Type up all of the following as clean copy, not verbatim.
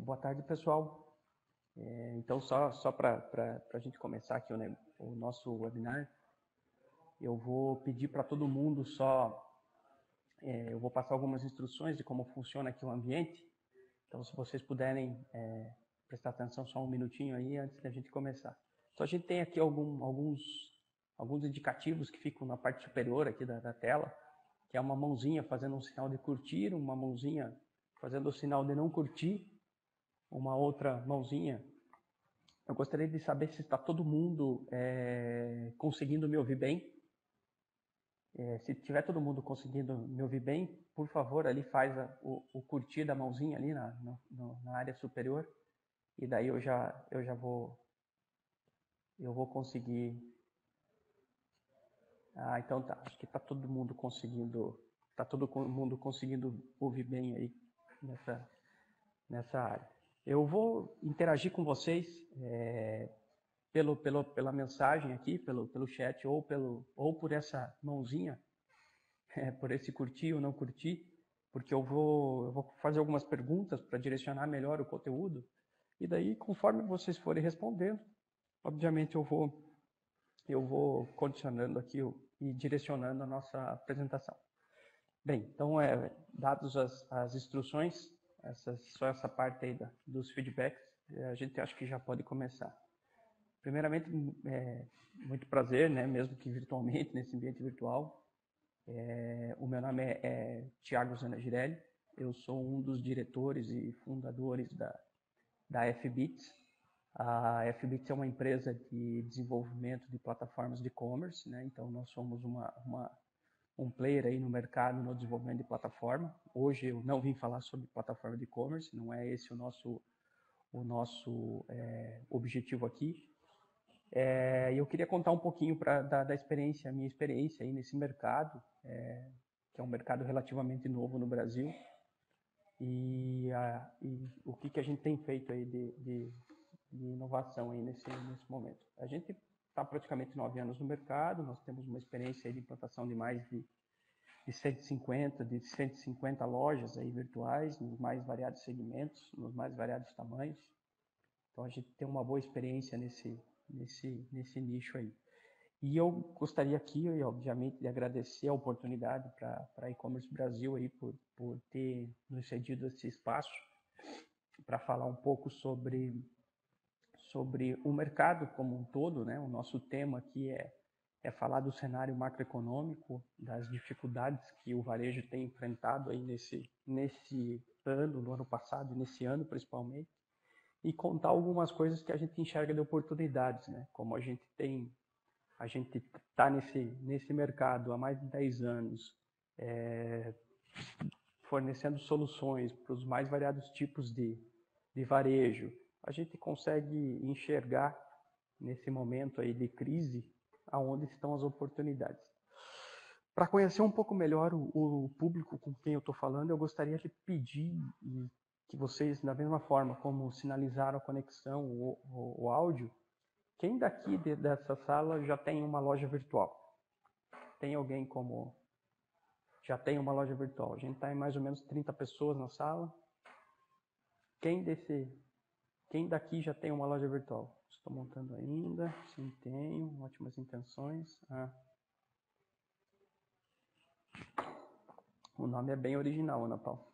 Boa tarde, pessoal. Então, só para a gente começar aqui o nosso webinar, eu vou pedir para todo mundo eu vou passar algumas instruções de como funciona aqui o ambiente. Então, se vocês puderem prestar atenção só um minutinho aí antes da gente começar. Então, a gente tem aqui alguns indicativos que ficam na parte superior aqui da tela, que é uma mãozinha fazendo um sinal de curtir, uma mãozinha fazendo o sinal de não curtir, uma outra mãozinha. Eu gostaria de saber se está todo mundo conseguindo me ouvir bem. Se tiver todo mundo conseguindo me ouvir bem, por favor, ali faz o curtir da mãozinha ali na área superior. E daí eu vou conseguir. Ah, então tá. Acho que está todo mundo conseguindo. Está todo mundo conseguindo ouvir bem aí nessa área. Eu vou interagir com vocês pela mensagem aqui, pelo chat ou por essa mãozinha, por esse curtir ou não curtir, porque eu vou fazer algumas perguntas para direcionar melhor o conteúdo. E daí, conforme vocês forem respondendo, obviamente eu vou condicionando aqui e direcionando a nossa apresentação. Bem, então, dados as instruções, só essa parte aí dos feedbacks, a gente acho que já pode começar. Primeiramente, muito prazer, né, mesmo que virtualmente, nesse ambiente virtual. O meu nome é Thiago Zanagirelli, eu sou um dos diretores e fundadores da FBITS. A FBITS é uma empresa de desenvolvimento de plataformas de e-commerce, né? Então nós somos um player aí no mercado no desenvolvimento de plataforma. Hoje eu não vim falar sobre plataforma de e-commerce, não é esse o nosso objetivo aqui. Eu queria contar um pouquinho minha experiência aí nesse mercado, que é um mercado relativamente novo no Brasil. E o que a gente tem feito aí de inovação aí nesse momento. A gente está praticamente 9 anos no mercado, nós temos uma experiência aí de implantação de mais de 150 lojas aí virtuais, nos mais variados segmentos, nos mais variados tamanhos. Então a gente tem uma boa experiência nesse nicho aí. E eu gostaria aqui, obviamente, de agradecer a oportunidade para a e-commerce Brasil aí por ter nos cedido esse espaço para falar um pouco sobre o mercado como um todo, né? O nosso tema aqui é falar do cenário macroeconômico, das dificuldades que o varejo tem enfrentado aí nesse ano, no ano passado e nesse ano principalmente, e contar algumas coisas que a gente enxerga de oportunidades, né? Como a gente está nesse mercado há mais de 10 anos, fornecendo soluções para os mais variados tipos de varejo. A gente consegue enxergar nesse momento aí de crise aonde estão as oportunidades. Para conhecer um pouco melhor o público com quem eu estou falando, eu gostaria de pedir que vocês, da mesma forma como sinalizaram a conexão, o áudio, quem daqui dessa sala já tem uma loja virtual? Tem alguém como já tem uma loja virtual? A gente está em mais ou menos 30 pessoas na sala. Quem daqui já tem uma loja virtual? Estou montando ainda. Sim, tenho. Ótimas intenções. O nome é bem original, Ana Paula.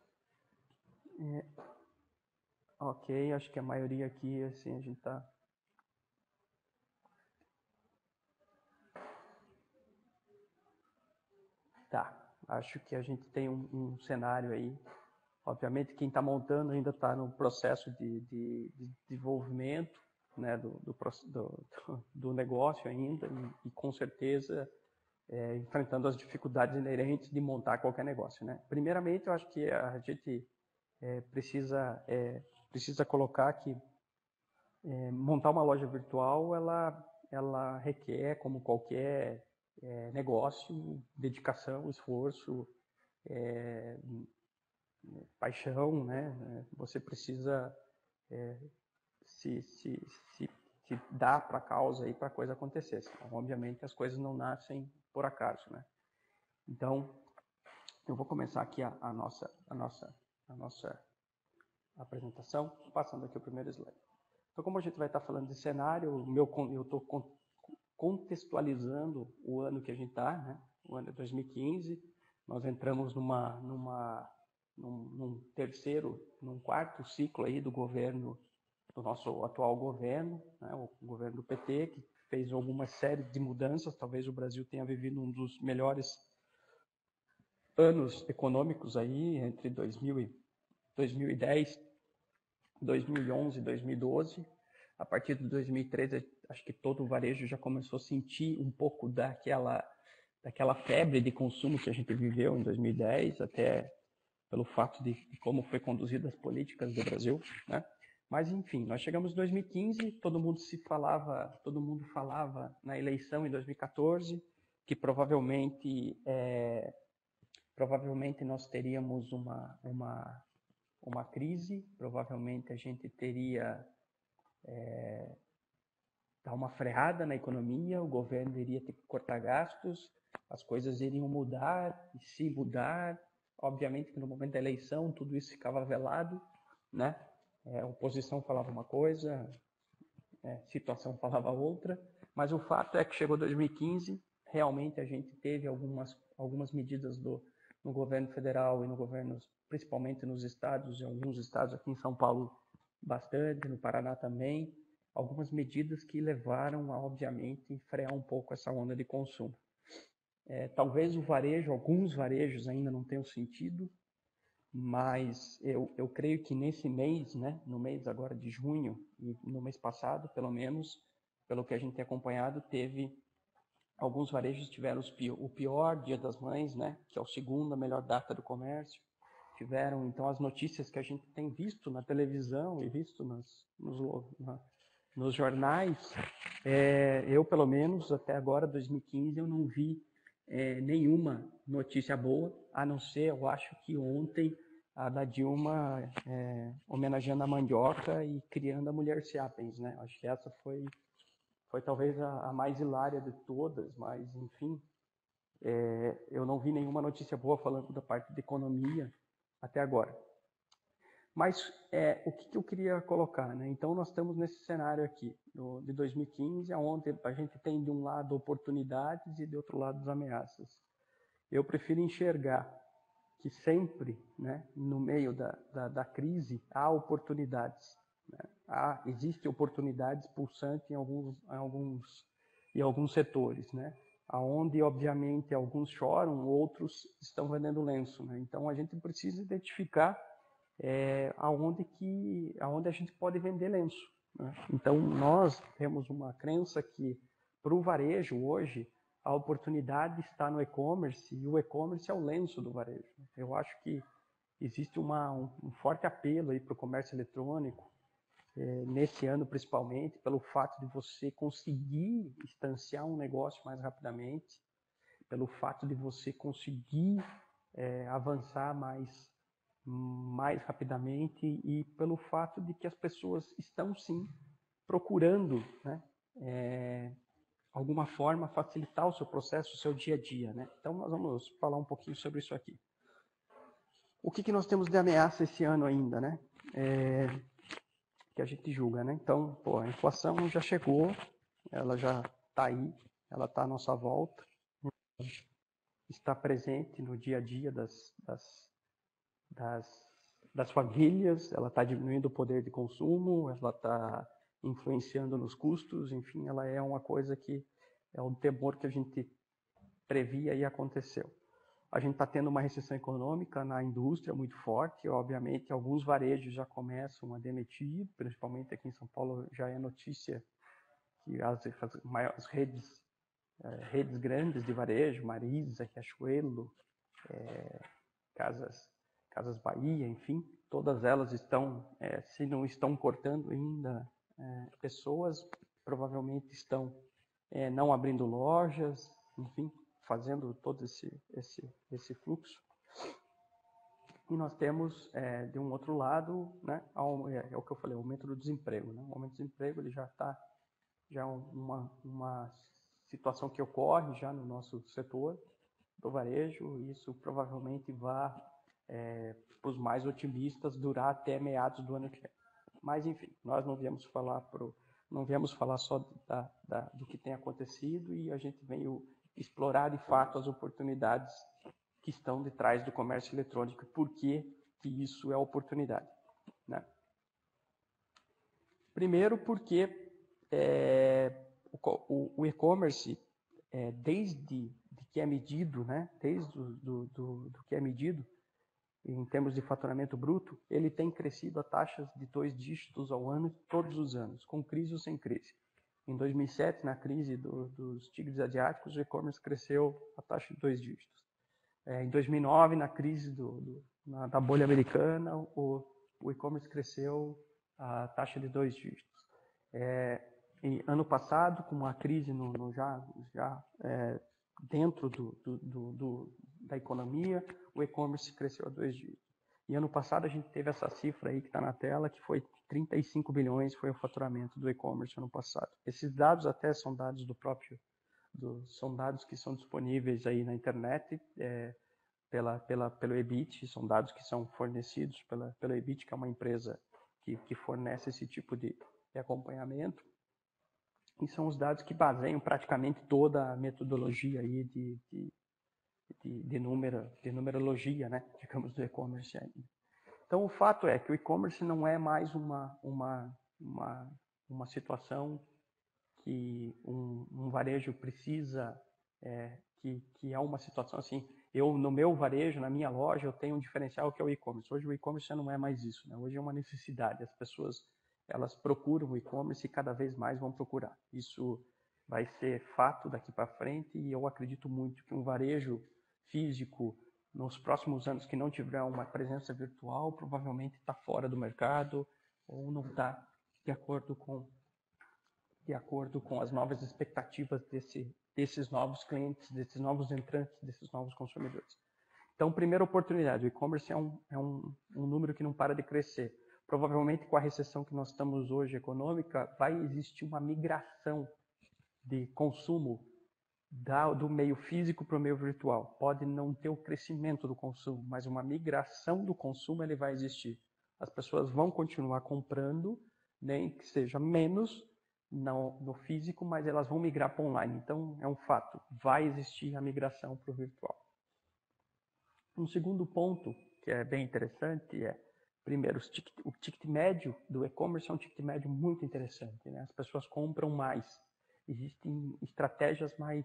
Ok, acho que a maioria aqui, assim, a gente está... Tá, acho que a gente tem um cenário aí. Obviamente, quem está montando ainda está no processo de desenvolvimento, né, do negócio ainda e com certeza, enfrentando as dificuldades inerentes de montar qualquer negócio, né? Primeiramente, eu acho que a gente precisa colocar que montar uma loja virtual, ela requer, como qualquer... negócio, dedicação, esforço, paixão, né? Você precisa se dar para a causa e para a coisa acontecer. Então, obviamente, as coisas não nascem por acaso, né? Então, eu vou começar aqui a nossa a apresentação, passando aqui o primeiro slide. Então, como a gente vai estar falando de cenário, eu estou contextualizando o ano que a gente está, né? O ano de 2015, nós entramos num quarto ciclo aí do governo, do nosso atual governo, né? O governo do PT, que fez alguma série de mudanças. Talvez o Brasil tenha vivido um dos melhores anos econômicos aí, entre 2010, 2011 e 2012. A partir de 2013, acho que todo o varejo já começou a sentir um pouco daquela febre de consumo que a gente viveu em 2010, até pelo fato de como foi conduzida as políticas do Brasil, né? Mas, enfim, nós chegamos em 2015, todo mundo falava na eleição em 2014, que provavelmente nós teríamos uma crise, provavelmente a gente teria dar uma freada na economia, o governo iria ter que cortar gastos, as coisas iriam mudar, e se mudar, obviamente que no momento da eleição tudo isso ficava velado, né? A oposição falava uma coisa, a situação falava outra, mas o fato é que chegou 2015, realmente a gente teve algumas medidas no governo federal e no governo, principalmente nos estados, em alguns estados aqui em São Paulo bastante, no Paraná também, algumas medidas que levaram a, obviamente, frear um pouco essa onda de consumo. Talvez o varejo, alguns varejos ainda não tenham sentido, mas eu creio que nesse mês, né, no mês agora de junho, e no mês passado, pelo menos, pelo que a gente tem acompanhado, alguns varejos tiveram o pior Dia das Mães, né, que é o segundo, a melhor data do comércio. Tiveram, então, as notícias que a gente tem visto na televisão e visto nos jornais. Eu, pelo menos, até agora, 2015, eu não vi nenhuma notícia boa, a não ser, eu acho que ontem, a da Dilma homenageando a mandioca e criando a mulher Ceapens, né? Acho que essa foi talvez a mais hilária de todas, mas enfim, eu não vi nenhuma notícia boa falando da parte de economia até agora. Mas o que eu queria colocar, né? Então nós estamos nesse cenário aqui, de 2015, onde a gente tem de um lado oportunidades e de outro lado as ameaças. Eu prefiro enxergar que sempre, né, no meio da crise há oportunidades, né? Existe oportunidades pulsantes em alguns setores, né? Aonde obviamente alguns choram, outros estão vendendo lenço, né? Então a gente precisa identificar aonde a gente pode vender lenço, né? Então nós temos uma crença que para o varejo hoje a oportunidade está no e-commerce, e o e-commerce é o lenço do varejo. Eu acho que existe um forte apelo aí para o comércio eletrônico, nesse ano principalmente, pelo fato de você conseguir instanciar um negócio mais rapidamente, pelo fato de você conseguir avançar mais rapidamente, e pelo fato de que as pessoas estão sim procurando, né, alguma forma facilitar o seu processo, o seu dia a dia, né? Então nós vamos falar um pouquinho sobre isso aqui. O que nós temos de ameaça esse ano ainda, né? Que a gente julga, né? Então, a inflação já chegou, ela já está aí, ela está à nossa volta, está presente no dia a dia das famílias, ela está diminuindo o poder de consumo, ela está influenciando nos custos, enfim, ela é uma coisa que é um temor que a gente previa e aconteceu. A gente está tendo uma recessão econômica na indústria muito forte, obviamente alguns varejos já começam a demitir, principalmente aqui em São Paulo já é notícia que as redes grandes de varejo, Marisa, Riachuelo, Casas Bahia, enfim, todas elas estão, se não estão cortando ainda pessoas, provavelmente estão não abrindo lojas, enfim, fazendo todo esse fluxo. E nós temos, de um outro lado, né, é o que eu falei, o aumento do desemprego, né? O aumento do desemprego ele já está, já é uma situação que ocorre já no nosso setor do varejo, e isso provavelmente para os mais otimistas, durar até meados do ano que vem. Mas, enfim, nós não viemos falar, só do que tem acontecido, e a gente veio explorar, de fato, as oportunidades que estão detrás do comércio eletrônico e por que isso é oportunidade, né? Primeiro, porque o e-commerce, desde que é medido em termos de faturamento bruto, ele tem crescido a taxas de 2 dígitos ao ano, todos os anos, com crise ou sem crise. Em 2007, na crise dos tigres asiáticos, o e-commerce cresceu a taxa de 2 dígitos. Em 2009, na crise da bolha americana, o e-commerce cresceu a taxa de 2 dígitos. Ano passado, com uma crise dentro da economia, o e-commerce cresceu a 2 dígitos. E ano passado a gente teve essa cifra aí que está na tela, que foi 35 bilhões, foi o faturamento do e-commerce ano passado. Esses dados até são dados são dados que são disponíveis aí na internet pelo EBIT, são dados que são fornecidos pela EBIT, que é uma empresa que fornece esse tipo de acompanhamento. E são os dados que baseiam praticamente toda a metodologia aí de numerologia, né, digamos, do e-commerce. Então, o fato é que o e-commerce não é mais uma situação que um varejo precisa, que é uma situação assim, no meu varejo, na minha loja, eu tenho um diferencial que é o e-commerce. Hoje o e-commerce não é mais isso, né? Hoje é uma necessidade, as pessoas... elas procuram o e-commerce e cada vez mais vão procurar. Isso vai ser fato daqui para frente, e eu acredito muito que um varejo físico, nos próximos anos, que não tiver uma presença virtual, provavelmente está fora do mercado ou não está de acordo com as novas expectativas desses novos clientes, desses novos entrantes, desses novos consumidores. Então, primeira oportunidade, o e-commerce é um número que não para de crescer. Provavelmente, com a recessão que nós estamos hoje econômica, vai existir uma migração de consumo do meio físico para o meio virtual. Pode não ter o crescimento do consumo, mas uma migração do consumo ele vai existir. As pessoas vão continuar comprando, nem que seja menos no físico, mas elas vão migrar para online. Então, é um fato, vai existir a migração para o virtual. Um segundo ponto que é bem interessante primeiro, o ticket médio do e-commerce é um ticket médio muito interessante, né? As pessoas compram mais. Existem estratégias mais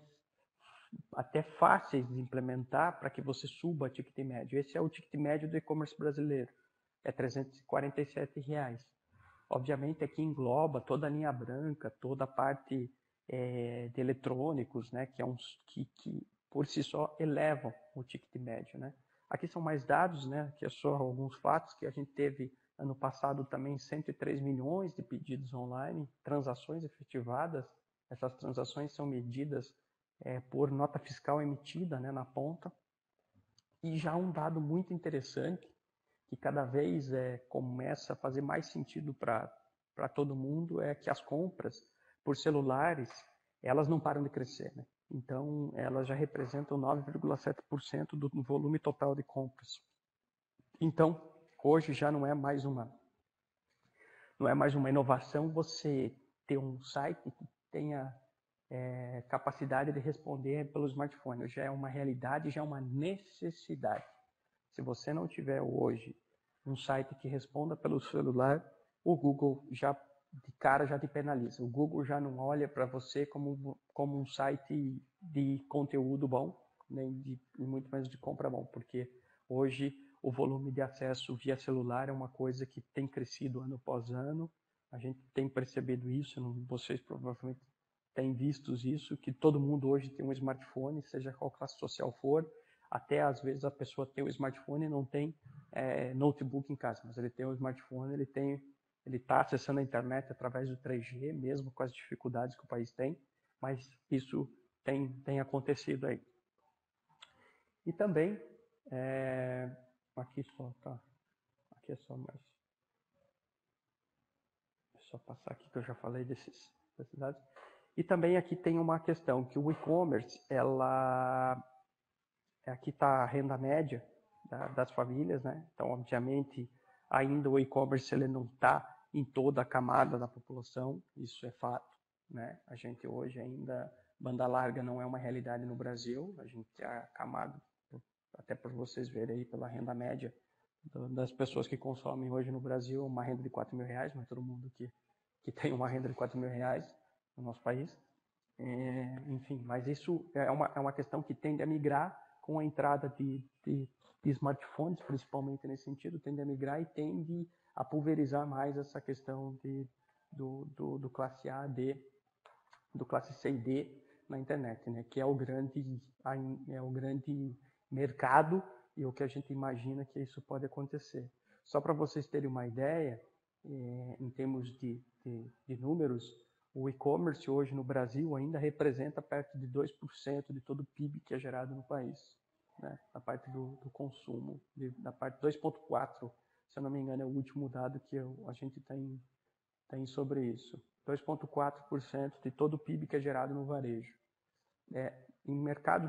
até fáceis de implementar para que você suba o ticket médio. Esse é o ticket médio do e-commerce brasileiro, é R$ 347. Obviamente, aqui engloba toda a linha branca, toda a parte de eletrônicos, né? Que é que por si só elevam o ticket médio, né? Aqui são mais dados, né, que é só alguns fatos, que a gente teve ano passado também 103 milhões de pedidos online, transações efetivadas. Essas transações são medidas por nota fiscal emitida, né, na ponta. E já um dado muito interessante, que cada vez começa a fazer mais sentido para todo mundo, é que as compras por celulares, elas não param de crescer, né? Então, elas já representam 9,7% do volume total de compras. Então, hoje já não é mais uma inovação você ter um site que tenha capacidade de responder pelo smartphone. Já é uma realidade, já é uma necessidade. Se você não tiver hoje um site que responda pelo celular, o Google já te penaliza. O Google já não olha para você como um site de conteúdo bom, nem muito menos de compra bom, porque hoje o volume de acesso via celular é uma coisa que tem crescido ano após ano. A gente tem percebido isso, vocês provavelmente têm visto isso, que todo mundo hoje tem um smartphone, seja qual classe social for. Até às vezes a pessoa tem um smartphone e não tem notebook em casa, mas ele tem um smartphone, ele está acessando a internet através do 3G, mesmo com as dificuldades que o país tem, mas isso tem acontecido aí. E também, aqui é só mais. É só passar aqui que eu já falei dessas dados. E também aqui tem uma questão, que o e-commerce, aqui está a renda média, das famílias, né? Então, obviamente, ainda o e-commerce ele não está em toda a camada da população, isso é fato, né? A gente hoje ainda, banda larga não é uma realidade no Brasil, a gente a camada, até por vocês verem aí pela renda média das pessoas que consomem hoje no Brasil, uma renda de 4 mil reais, não é todo mundo que tem uma renda de 4 mil reais no nosso país. Enfim, mas isso é uma questão que tende a migrar com a entrada de smartphones, principalmente nesse sentido, tende a migrar e tende a pulverizar mais essa questão do classe A, D, do classe C e D na internet, né? Que é o grande mercado e o que a gente imagina que isso pode acontecer. Só para vocês terem uma ideia, em termos de números, o e-commerce hoje no Brasil ainda representa perto de 2% de todo o PIB que é gerado no país, né? Da parte do consumo, da parte 2,4%, se eu não me engano é o último dado que a gente tem sobre isso. 2,4% de todo o PIB que é gerado no varejo. Em mercados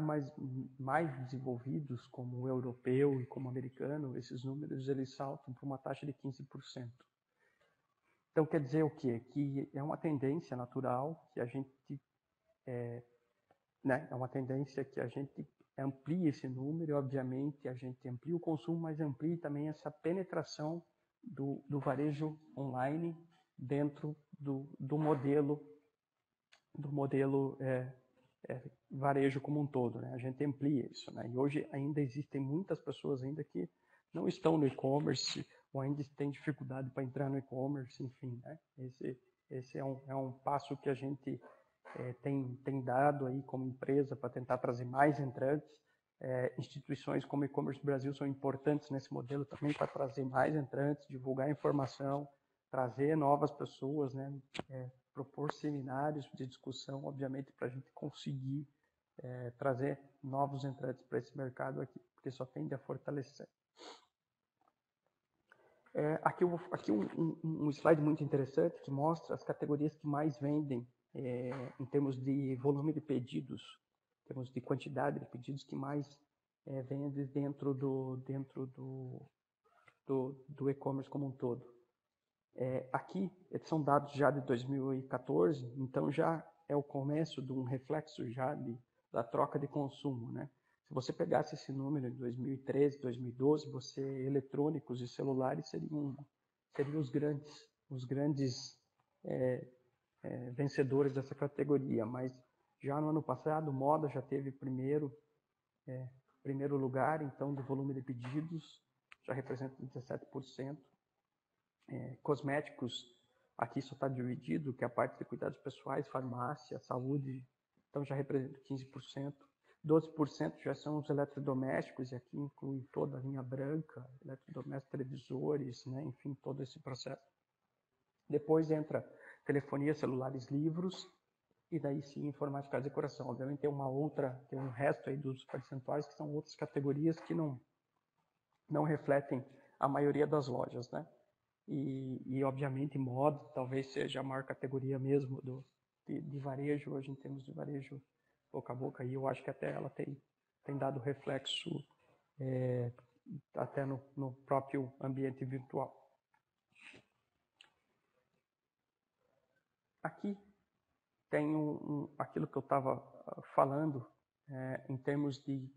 mais desenvolvidos, como o europeu e como o americano, esses números eles saltam para uma taxa de 15%. Então, quer dizer o quê? Que é uma tendência natural que a gente, é uma tendência que a gente amplie esse número, e obviamente a gente amplia o consumo, mas amplie também essa penetração do varejo online dentro do modelo varejo como um todo, né? A gente amplia isso, né? E hoje ainda existem muitas pessoas ainda que não estão no e-commerce, ou ainda tem dificuldade para entrar no e-commerce, enfim, né? Esse é um passo que a gente tem dado aí como empresa para tentar trazer mais entrantes. Instituições como e-commerce Brasil são importantes nesse modelo também para trazer mais entrantes, divulgar informação, trazer novas pessoas, né? Propor seminários de discussão, obviamente, para a gente conseguir trazer novos entrantes para esse mercado aqui, porque só tende a fortalecer. Aqui um slide muito interessante que mostra as categorias que mais vendem em termos de volume de pedidos, em termos de quantidade de pedidos que mais vendem dentro do e-commerce como um todo. Aqui são dados já de 2014, então já é o começo de um reflexo já da troca de consumo, né? Se você pegasse esse número em 2013, 2012, eletrônicos e celulares seriam os grandes vencedores dessa categoria. Mas já no ano passado, moda já teve primeiro lugar, então, do volume de pedidos, já representa 17%. Cosméticos, aqui só está dividido, que é a parte de cuidados pessoais, farmácia, saúde, então já representa 15%. 12% já são os eletrodomésticos, e aqui inclui toda a linha branca, eletrodomésticos, televisores, né? Enfim, todo esse processo. Depois entra telefonia, celulares, livros, e daí sim, informática, casa e decoração. Obviamente tem um resto aí dos percentuais, que são outras categorias que não refletem a maioria das lojas, né? E obviamente, moda talvez seja a maior categoria mesmo de varejo, hoje em termos de varejo boca a boca, e eu acho que até ela tem dado reflexo até no próprio ambiente virtual. Aqui tem aquilo que eu estava falando em termos de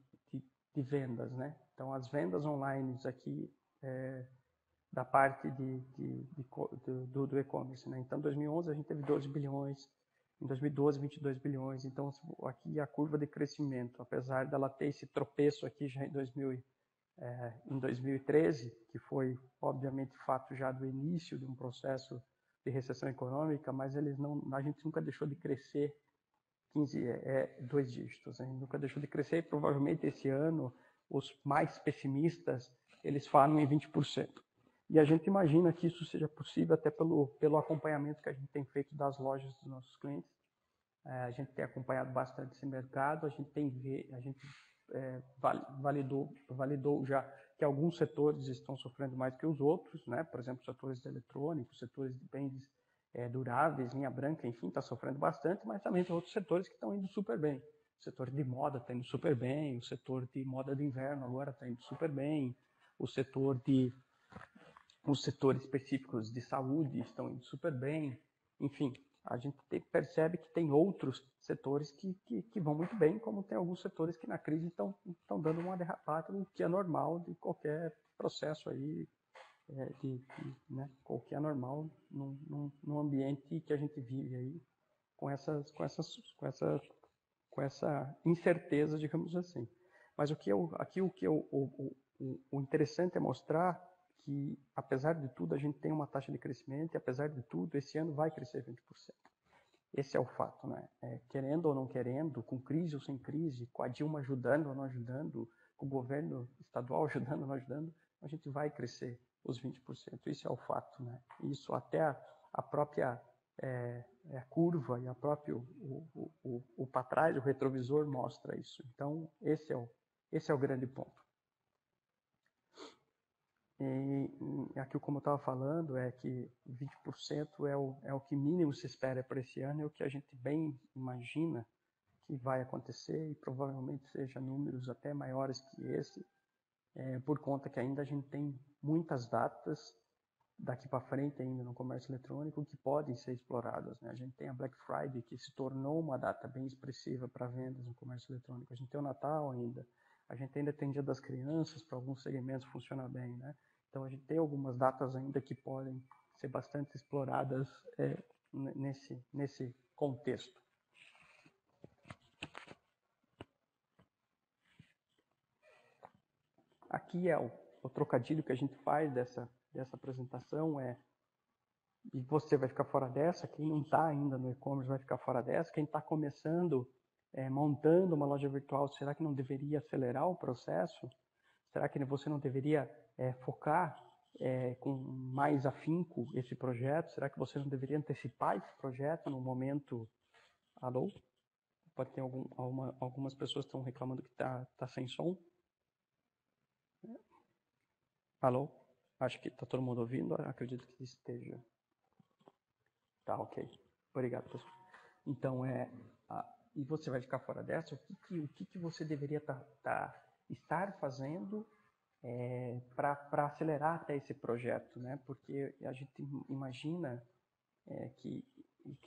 vendas, né? Então, as vendas online aqui da parte do e-commerce, né? Então, em 2011 a gente teve 12 bilhões, em 2012, 22 bilhões. Então, aqui a curva de crescimento, apesar dela ter esse tropeço aqui já em 2013, que foi, obviamente, fato já do início de um processo de recessão econômica, mas a gente nunca deixou de crescer 2 dígitos, a gente nunca deixou de crescer, e provavelmente esse ano os mais pessimistas, eles falam em 20%. E a gente imagina que isso seja possível até pelo acompanhamento que a gente tem feito das lojas dos nossos clientes. A gente tem acompanhado bastante esse mercado, a gente validou já que alguns setores estão sofrendo mais que os outros, né? Por exemplo, setores de eletrônicos, setores de bens duráveis, linha branca, enfim, está sofrendo bastante, mas também tem outros setores que estão indo super bem. setor de moda está indo super bem, o setor de moda de inverno agora está indo super bem, o setor de os setores específicos de saúde estão indo super bem, enfim, a gente percebe que tem outros setores que vão muito bem, como tem alguns setores que na crise estão dando uma derrapada, o que é normal de qualquer processo aí, qualquer normal num ambiente que a gente vive aí, com essa incerteza, digamos assim. Mas o interessante é mostrar que, apesar de tudo, a gente tem uma taxa de crescimento e, apesar de tudo, esse ano vai crescer 20%. Esse é o fato, né? Querendo ou não querendo, com crise ou sem crise, com a Dilma ajudando ou não ajudando, com o governo estadual ajudando ou não ajudando, a gente vai crescer os 20%. Isso é o fato, né? Isso até a própria a curva e a própria, o para trás, o retrovisor mostra isso. Então, esse é o grande ponto. E aqui, como eu estava falando, é que 20% é o que mínimo se espera para esse ano, é o que a gente bem imagina que vai acontecer e provavelmente seja números até maiores que esse, por conta que ainda a gente tem muitas datas daqui para frente ainda no comércio eletrônico que podem ser exploradas, né? A gente tem a Black Friday, que se tornou uma data bem expressiva para vendas no comércio eletrônico, a gente tem o Natal ainda, a gente ainda tem Dia das Crianças, para alguns segmentos funciona bem, né? Então a gente tem algumas datas ainda que podem ser bastante exploradas nesse contexto. Aqui é o trocadilho que a gente faz dessa apresentação, e você vai ficar fora dessa, quem não está ainda no e-commerce vai ficar fora dessa, quem está começando, montando uma loja virtual, será que não deveria acelerar o processo? Será que você não deveria focar com mais afinco esse projeto? Será que você não deveria antecipar esse projeto no momento? Alô? Pode ter algumas pessoas que estão reclamando que tá sem som. Alô? Acho que está todo mundo ouvindo, acredito que esteja. Tá, ok. Obrigado, pessoal. Então, e você vai ficar fora dessa, o que você deveria estar fazendo para acelerar até esse projeto, né? Porque a gente imagina que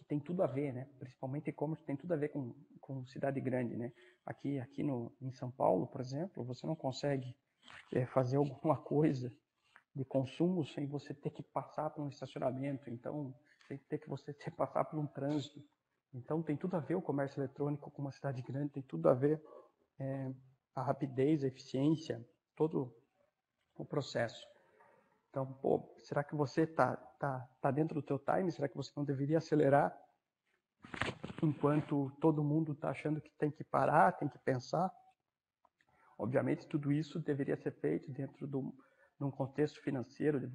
tem tudo a ver, né? Principalmente e-commerce tem tudo a ver com cidade grande, né? Aqui em São Paulo, por exemplo, você não consegue fazer alguma coisa de consumo sem você ter que passar por um estacionamento, então sem ter que você passar por um trânsito. Então, tem tudo a ver o comércio eletrônico com uma cidade grande, tem tudo a ver a rapidez, a eficiência, todo o processo. Então, será que você tá dentro do teu time? Será que você não deveria acelerar enquanto todo mundo está achando que tem que parar, tem que pensar? Obviamente, tudo isso deveria ser feito dentro de um contexto financeiro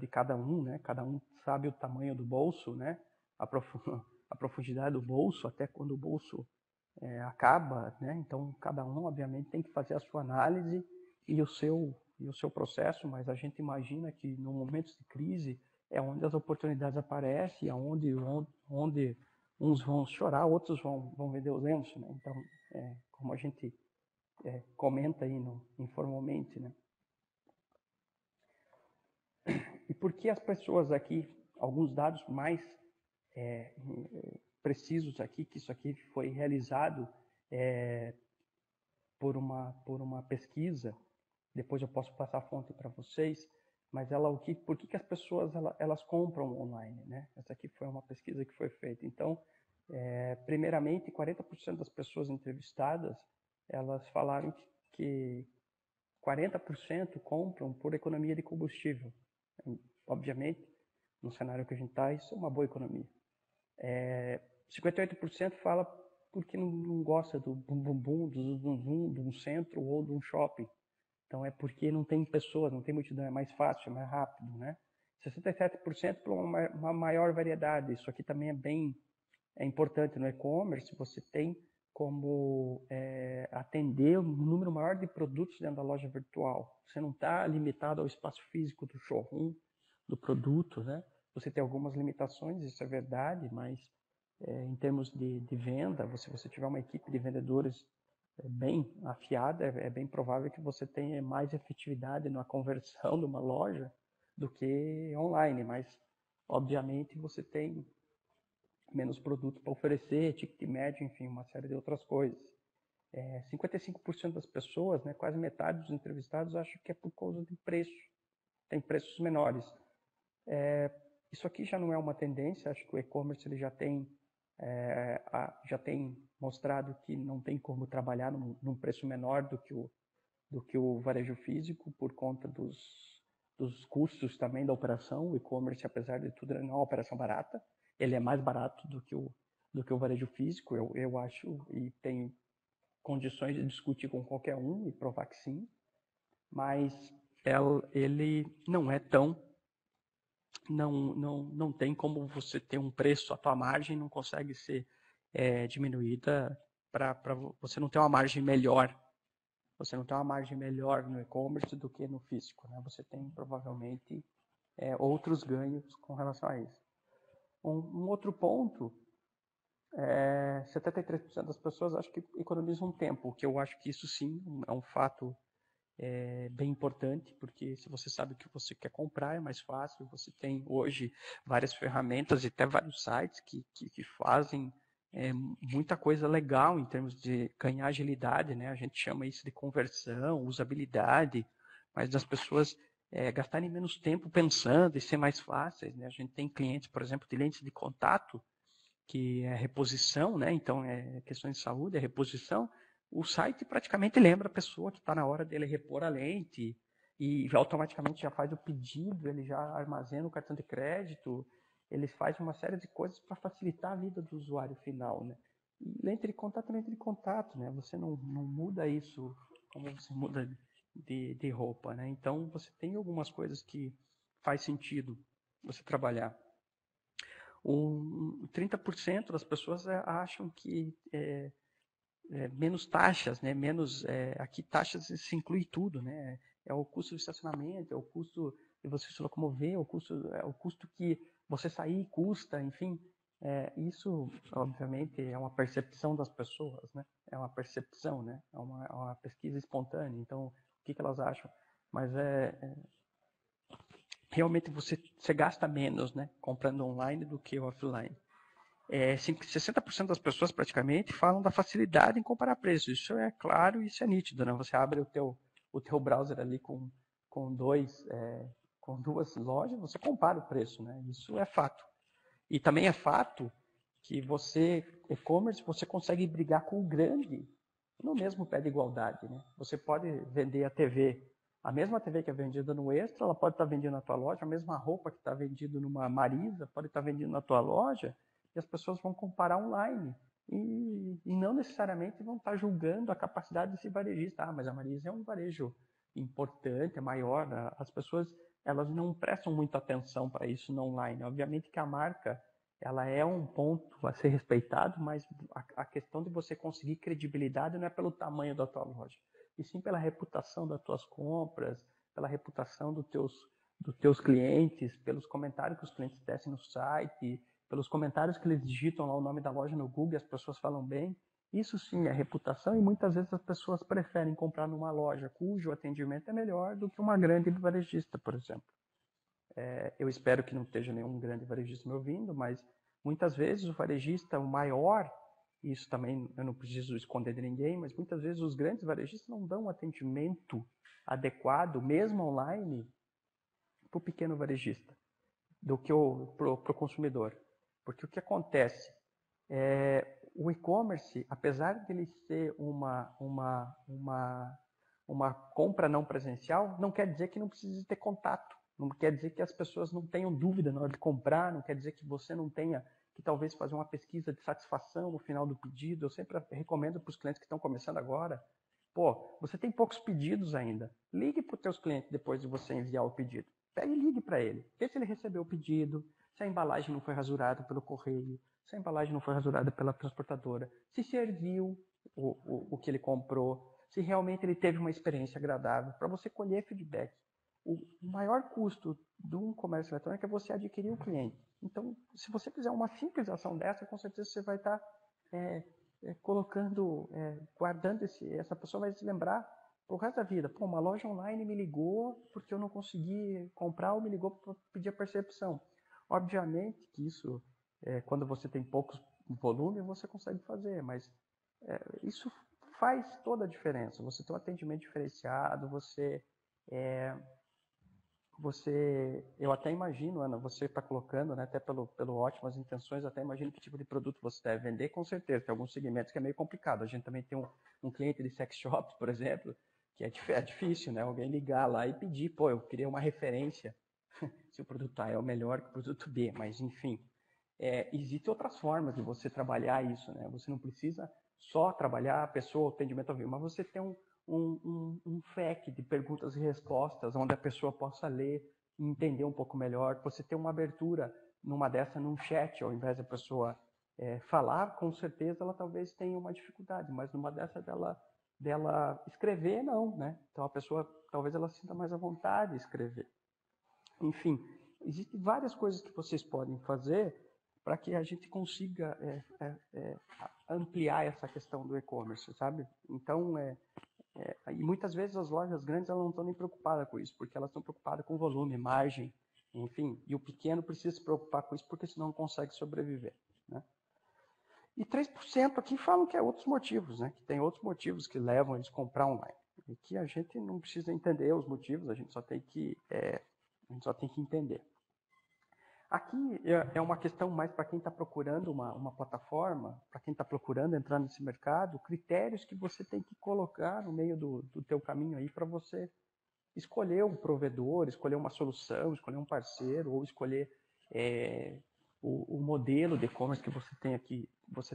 de cada um, né? Cada um sabe o tamanho do bolso, né? A profundidade do bolso, até quando o bolso acaba, né? Então, cada um, obviamente, tem que fazer a sua análise e o seu processo, mas a gente imagina que, no momento de crise, é onde as oportunidades aparecem, é onde uns vão chorar, outros vão vender o lenço, né? Então, como a gente comenta aí informalmente, né? E por que as pessoas aqui, alguns dados mais precisos aqui, que isso aqui foi realizado por uma pesquisa, depois eu posso passar a fonte para vocês, mas por que as pessoas elas compram online, né? Essa aqui foi uma pesquisa que foi feita. Então, primeiramente, 40% das pessoas entrevistadas, elas falaram que 40% compram por economia de combustível. Obviamente, no cenário que a gente está, isso é uma boa economia. 58% fala porque não gosta do bum-bum-bum, do zoom-zoom, de um centro ou de um shopping. Então, é porque não tem pessoas, não tem multidão, é mais fácil, é mais rápido, né? 67% por uma maior variedade. Isso aqui também é importante no e-commerce. Você tem como atender um número maior de produtos dentro da loja virtual. Você não está limitado ao espaço físico do showroom, do produto, né? Você tem algumas limitações, isso é verdade, mas em termos de venda, se você tiver uma equipe de vendedores bem afiada, é bem provável que você tenha mais efetividade na conversão de uma loja do que online, mas obviamente você tem menos produtos para oferecer, ticket médio, enfim, uma série de outras coisas. 55% das pessoas, né, quase metade dos entrevistados, acham que é por causa de preço, tem preços menores. Isso aqui já não é uma tendência, acho que o e-commerce ele já tem mostrado que não tem como trabalhar num preço menor do que o varejo físico, por conta dos custos também da operação. O e-commerce, apesar de tudo, não é uma operação barata, ele é mais barato do que o varejo físico, eu acho, e tenho condições de discutir com qualquer um e provar que sim, mas ele não é tão... Não tem como você ter um preço, a tua margem não consegue ser diminuída para você não ter uma margem melhor. Você não tem uma margem melhor no e-commerce do que no físico, né? Você tem provavelmente outros ganhos com relação a isso. Um outro ponto, 73% das pessoas acham que economizam tempo, que eu acho que isso sim é um fato bem importante, porque se você sabe o que você quer comprar, é mais fácil. Você tem hoje várias ferramentas e até vários sites que fazem muita coisa legal em termos de ganhar agilidade, né? A gente chama isso de conversão, usabilidade, mas das pessoas gastarem menos tempo pensando e ser mais fáceis, né? A gente tem clientes, por exemplo, de lentes de contato, que é reposição, né? Então, é questões de saúde, é reposição. O site praticamente lembra a pessoa que está na hora dele repor a lente e automaticamente já faz o pedido, ele já armazena o cartão de crédito, ele faz uma série de coisas para facilitar a vida do usuário final, né? E lente de contato é lente de contato, né? Você não muda isso como você muda de roupa, né? Então, você tem algumas coisas que faz sentido você trabalhar. 30% das pessoas acham que... menos taxas, né? Menos, aqui taxas se inclui tudo, né? É o custo do estacionamento, é o custo de você se locomover, é o custo que você sair custa, enfim. Isso, obviamente, é uma percepção das pessoas, né? É uma percepção, né? É uma pesquisa espontânea, então, o que elas acham? Mas realmente você gasta menos, né? Comprando online do que offline. 60% das pessoas praticamente falam da facilidade em comparar preços. Isso é claro, isso é nítido, né? Você abre o teu browser ali com duas lojas, você compara o preço, né? Isso é fato. E também é fato que você, e-commerce, você consegue brigar com o grande no mesmo pé de igualdade, né? Você pode vender a mesma TV que é vendida no Extra, ela pode estar vendida na tua loja, a mesma roupa que está vendida numa Marisa pode estar vendida na tua loja. E as pessoas vão comparar online e não necessariamente vão estar julgando a capacidade desse varejista. Ah, mas a Marisa é um varejo importante, é maior. As pessoas elas não prestam muita atenção para isso no online. Obviamente que a marca ela é um ponto a ser respeitado, mas a questão de você conseguir credibilidade não é pelo tamanho da tua loja, e sim pela reputação das tuas compras, pela reputação dos teus clientes, pelos comentários que os clientes descem no site, pelos comentários que eles digitam lá o nome da loja no Google e as pessoas falam bem. Isso sim é reputação, e muitas vezes as pessoas preferem comprar numa loja cujo atendimento é melhor do que uma grande varejista, por exemplo. Eu espero que não esteja nenhum grande varejista me ouvindo, mas muitas vezes o varejista, o maior, isso também eu não preciso esconder de ninguém, mas muitas vezes os grandes varejistas não dão um atendimento adequado, mesmo online, para o pequeno varejista, do que para o consumidor. Porque o que acontece, o e-commerce, apesar de ele ser uma compra não presencial, não quer dizer que não precise ter contato, não quer dizer que as pessoas não tenham dúvida na hora de comprar, não quer dizer que você não tenha que talvez fazer uma pesquisa de satisfação no final do pedido. Eu sempre recomendo para os clientes que estão começando agora, você tem poucos pedidos ainda, ligue para os teus clientes depois de você enviar o pedido, pegue e ligue para ele, vê se ele recebeu o pedido, se a embalagem não foi rasurada pelo correio, se a embalagem não foi rasurada pela transportadora, se serviu o que ele comprou, se realmente ele teve uma experiência agradável, para você colher feedback. O maior custo de um comércio eletrônico é você adquirir o cliente. Então, se você fizer uma simples ação dessa, com certeza você vai estar guardando essa pessoa vai se lembrar pro resto da vida. Pô, uma loja online me ligou porque eu não consegui comprar ou me ligou para pedir a percepção. Obviamente que isso, quando você tem poucos volume, você consegue fazer, mas isso faz toda a diferença. Você tem um atendimento diferenciado, eu até imagino, Ana, você está colocando, né, até pelo ótimas intenções, até imagino que tipo de produto você deve vender, com certeza. Tem alguns segmentos que é meio complicado. A gente também tem um cliente de sex shops, por exemplo, que é difícil, né? Alguém ligar lá e pedir, pô, eu queria uma referência se o produto A é o melhor que o produto B, mas enfim. Existem outras formas de você trabalhar isso, né? Você não precisa só trabalhar a pessoa, o atendimento ao vivo, mas você tem um FAQ de perguntas e respostas, onde a pessoa possa ler e entender um pouco melhor. Você tem uma abertura numa dessa, num chat, ao invés da pessoa falar, com certeza ela talvez tenha uma dificuldade, mas numa dessa dela escrever, não, né? Então a pessoa, talvez ela sinta mais à vontade de escrever. Enfim, existem várias coisas que vocês podem fazer para que a gente consiga ampliar essa questão do e-commerce, sabe? Então, e muitas vezes as lojas grandes elas não estão nem preocupadas com isso, porque elas estão preocupadas com volume, margem, enfim. E o pequeno precisa se preocupar com isso, porque senão não consegue sobreviver, né? E 3% aqui falam que é outros motivos, né? Que tem outros motivos que levam eles a comprar online. E que a gente não precisa entender os motivos, a gente só tem que entender. Aqui é uma questão mais para quem está procurando uma plataforma, para quem está procurando entrar nesse mercado, critérios que você tem que colocar no meio do teu caminho aí para você escolher um provedor, escolher uma solução, escolher um parceiro ou escolher o modelo de e-commerce que você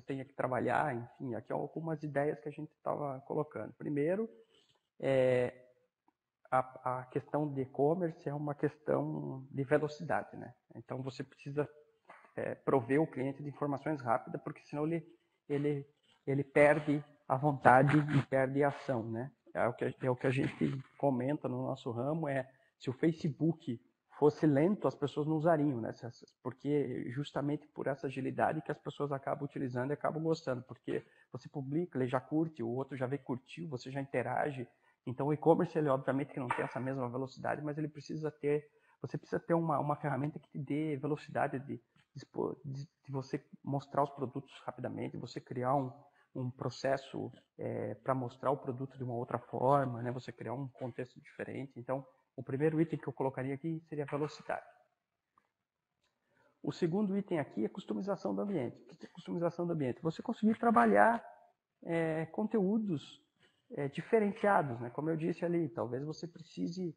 tenha que trabalhar. Enfim, aqui algumas ideias que a gente estava colocando. Primeiro, a questão de e-commerce é uma questão de velocidade, né? Então você precisa prover o cliente de informações rápidas, porque senão ele perde a vontade e perde a ação, né? É o que a gente comenta no nosso ramo, se o Facebook fosse lento, as pessoas não usariam, né? Porque justamente por essa agilidade que as pessoas acabam utilizando e acabam gostando, porque você publica, ele já curte, o outro já vê que curtiu, você já interage. Então o e-commerce, ele obviamente que não tem essa mesma velocidade, mas ele precisa ter, você precisa ter uma ferramenta que te dê velocidade de você mostrar os produtos rapidamente, você criar um processo para mostrar o produto de uma outra forma, né? Você criar um contexto diferente. Então o primeiro item que eu colocaria aqui seria velocidade. O segundo item aqui é customização do ambiente. O que é customização do ambiente? Você conseguir trabalhar conteúdos diferenciados, né? Como eu disse ali, talvez você precise,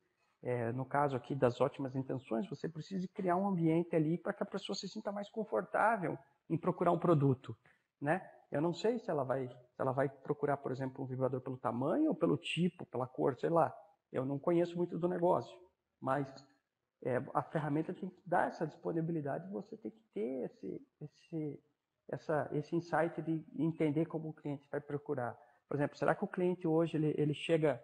no caso aqui das ótimas intenções, você precise criar um ambiente ali para que a pessoa se sinta mais confortável em procurar um produto, né? Eu não sei se ela vai procurar, por exemplo, um vibrador pelo tamanho ou pelo tipo, pela cor, sei lá. Eu não conheço muito do negócio, mas a ferramenta tem que dar essa disponibilidade, você tem que ter esse insight de entender como o cliente vai procurar. Por exemplo, será que o cliente hoje ele chega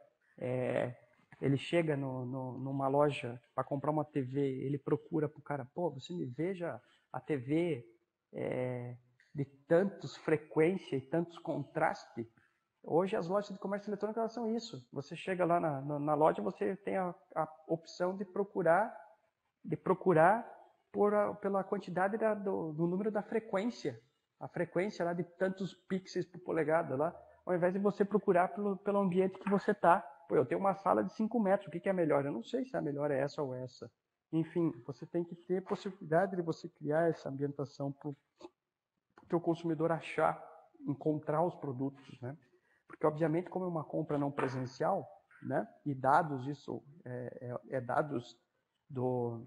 numa loja para comprar uma TV, ele procura para o cara, pô, você me veja a TV de tantos frequência e tantos contraste? Hoje as lojas de comércio eletrônico elas são isso. Você chega lá na loja, você tem a opção de procurar pela quantidade do número da frequência. A frequência lá de tantos pixels por polegada lá, ao invés de você procurar pelo ambiente que você está. Pô, eu tenho uma sala de 5 metros, o que é melhor? Eu não sei se a melhor é essa ou essa. Enfim, você tem que ter possibilidade de você criar essa ambientação para o teu consumidor achar, encontrar os produtos, né? Porque, obviamente, como é uma compra não presencial, né? E dados, isso é dados do...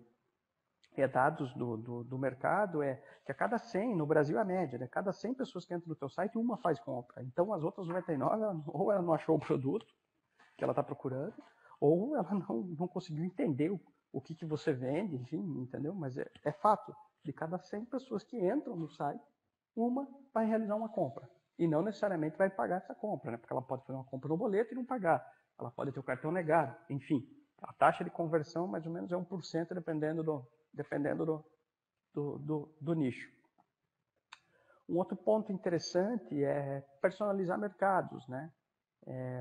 dados do mercado, que a cada 100, no Brasil é a média, né? Cada 100 pessoas que entram no teu site, uma faz compra. Então, as outras 99, ou ela não achou o produto que ela está procurando, ou ela não conseguiu entender o que você vende, enfim, entendeu? Mas é fato, de cada 100 pessoas que entram no site, uma vai realizar uma compra. E não necessariamente vai pagar essa compra, né? Porque ela pode fazer uma compra no boleto e não pagar. Ela pode ter o cartão negado, enfim. A taxa de conversão mais ou menos é 1%, dependendo do nicho. Um outro ponto interessante é personalizar mercados, né?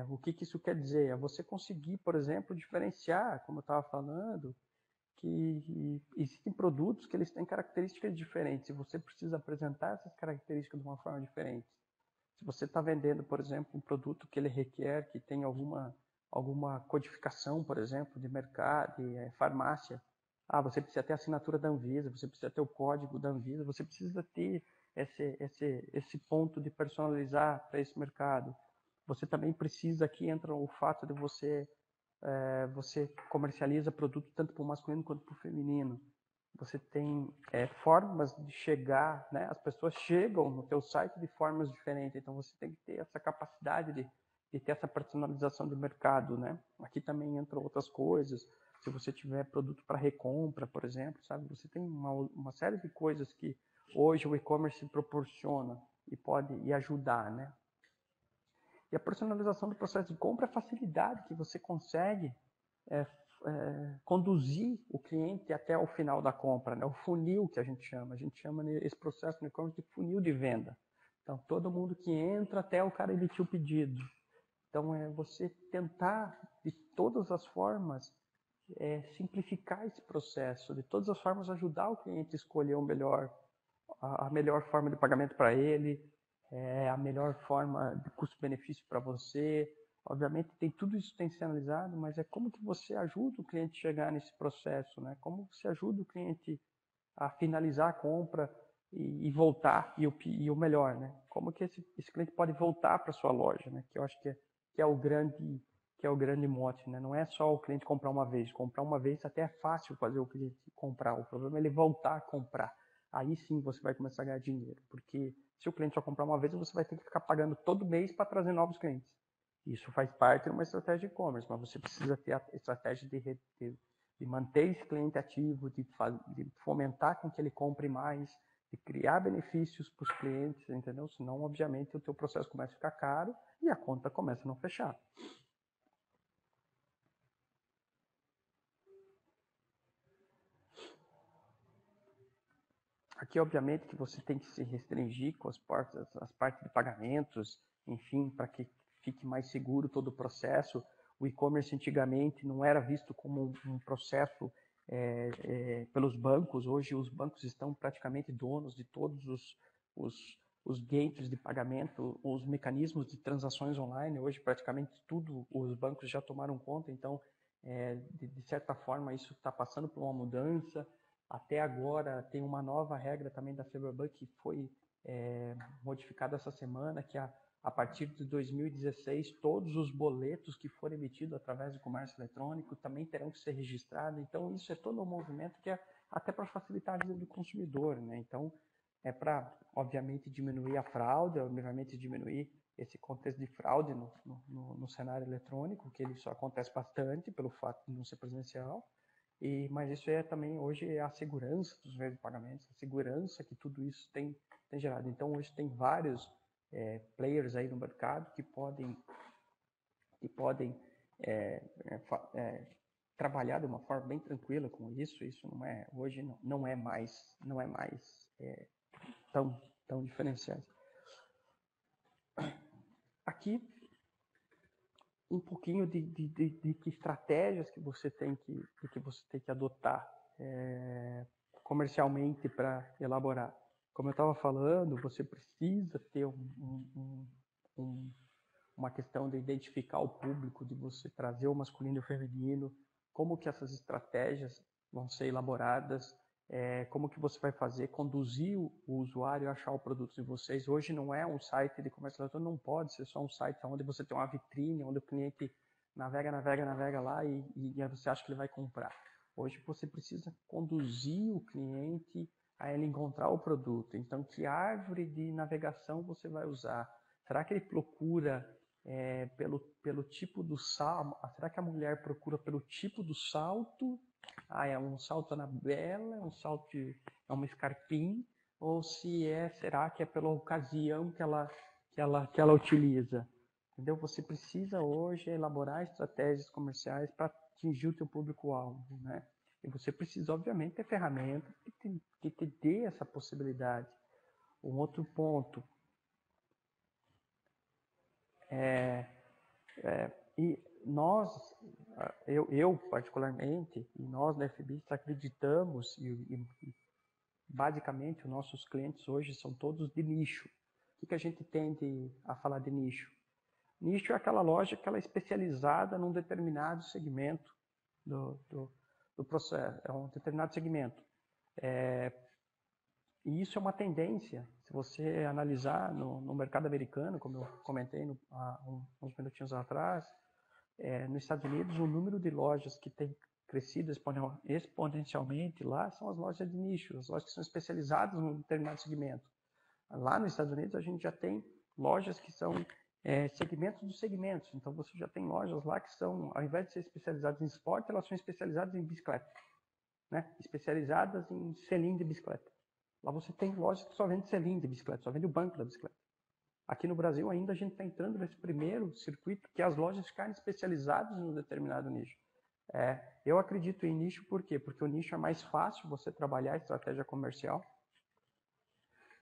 O que isso quer dizer? É você conseguir, por exemplo, diferenciar, como eu estava falando, que existem produtos que eles têm características diferentes e você precisa apresentar essas características de uma forma diferente. Se você está vendendo, por exemplo, um produto que ele requer, que tem alguma codificação, por exemplo, de mercado, de farmácia, você precisa ter a assinatura da Anvisa, você precisa ter o código da Anvisa, você precisa ter esse ponto de personalizar para esse mercado. Você também precisa, aqui entra o fato de você comercializa produto tanto para o masculino quanto para o feminino. Você tem formas de chegar, né? As pessoas chegam no teu site de formas diferentes, então você tem que ter essa capacidade de ter essa personalização de mercado, né? Aqui também entram outras coisas, se você tiver produto para recompra, por exemplo, sabe? Você tem uma série de coisas que hoje o e-commerce proporciona e pode ajudar, né? E a personalização do processo de compra é a facilidade que você consegue conduzir o cliente até o final da compra, né? O funil que a gente chama esse processo no e-commerce de funil de venda. Então, todo mundo que entra até o cara emitir o pedido. Então, é você tentar, de todas as formas, simplificar esse processo, de todas as formas ajudar o cliente a escolher a melhor forma de pagamento para ele, a melhor forma de custo-benefício para você. Obviamente, tudo isso tem que ser analisado, mas é como que você ajuda o cliente a chegar nesse processo, né? Como você ajuda o cliente a finalizar a compra e voltar, e o melhor, né? Como que esse cliente pode voltar para sua loja, né? Que eu acho que é o grande mote, né? Não é só o cliente comprar uma vez até é fácil fazer o cliente comprar, o problema é ele voltar a comprar. Aí sim você vai começar a ganhar dinheiro, porque se o cliente só comprar uma vez, você vai ter que ficar pagando todo mês para trazer novos clientes. Isso faz parte de uma estratégia de e-commerce, mas você precisa ter a estratégia de manter esse cliente ativo, de fomentar com que ele compre mais, de criar benefícios para os clientes, entendeu? Senão, obviamente, o teu processo começa a ficar caro e a conta começa a não fechar. Aqui, obviamente, que você tem que se restringir com as partes de pagamentos, enfim, para que fique mais seguro todo o processo. O e-commerce antigamente não era visto como um processo pelos bancos. Hoje os bancos estão praticamente donos de todos os gates de pagamento, os mecanismos de transações online. Hoje praticamente tudo os bancos já tomaram conta, então de certa forma isso está passando por uma mudança. Até agora tem uma nova regra também da Febraban que foi modificada essa semana, que a partir de 2016 todos os boletos que forem emitidos através do comércio eletrônico também terão que ser registrados. Então isso é todo um movimento que é até para facilitar a vida do consumidor, né? Então é para, obviamente, diminuir a fraude, obviamente diminuir esse contexto de fraude no cenário eletrônico, que ele só acontece bastante pelo fato de não ser presencial. Mas isso é também, hoje, a segurança dos meios de pagamento, a segurança que tudo isso tem gerado. Então, hoje tem vários players aí no mercado que podem trabalhar de uma forma bem tranquila com isso. Isso hoje não é mais tão diferenciado. Aqui, um pouquinho de estratégias que você tem que adotar comercialmente para elaborar. Como eu estava falando, você precisa ter uma questão de identificar o público, de você trazer o masculino e o feminino, como que essas estratégias vão ser elaboradas, como que você vai fazer, conduzir o usuário a achar o produto de vocês. Hoje não é um site de comércio eletrônico, não pode ser só um site onde você tem uma vitrine, onde o cliente navega lá e você acha que ele vai comprar. Hoje você precisa conduzir o cliente a ele encontrar o produto. Então, que árvore de navegação você vai usar? Será que ele procura pelo tipo do salto? Será que a mulher procura pelo tipo do salto? É um salto Anabela, é uma escarpim, ou será que é pela ocasião que ela utiliza? Entendeu? Você precisa hoje elaborar estratégias comerciais para atingir o seu público-alvo, né? E você precisa, obviamente, ter ferramenta que te dê essa possibilidade. Um outro ponto e nós, eu particularmente, e nós da FBITS acreditamos, e basicamente os nossos clientes hoje são todos de nicho. O que a gente tende a falar de nicho? Nicho é aquela loja que ela é especializada num determinado segmento do processo, é um determinado segmento. E isso é uma tendência. Se você analisar no mercado americano, como eu comentei há uns minutinhos atrás, nos Estados Unidos o número de lojas que tem crescido exponencialmente lá são as lojas de nicho, as lojas que são especializadas num determinado segmento. Lá nos Estados Unidos a gente já tem lojas que são segmentos dos segmentos. Então você já tem lojas lá que são, ao invés de ser especializadas em esporte, elas são especializadas em bicicleta, né? Especializadas em selim de bicicleta. Lá você tem lojas que só vende selim de bicicleta, só vende o banco da bicicleta. Aqui no Brasil ainda a gente está entrando nesse primeiro circuito que as lojas ficarem especializadas em um determinado nicho. Eu acredito em nicho por quê? Porque o nicho é mais fácil você trabalhar a estratégia comercial.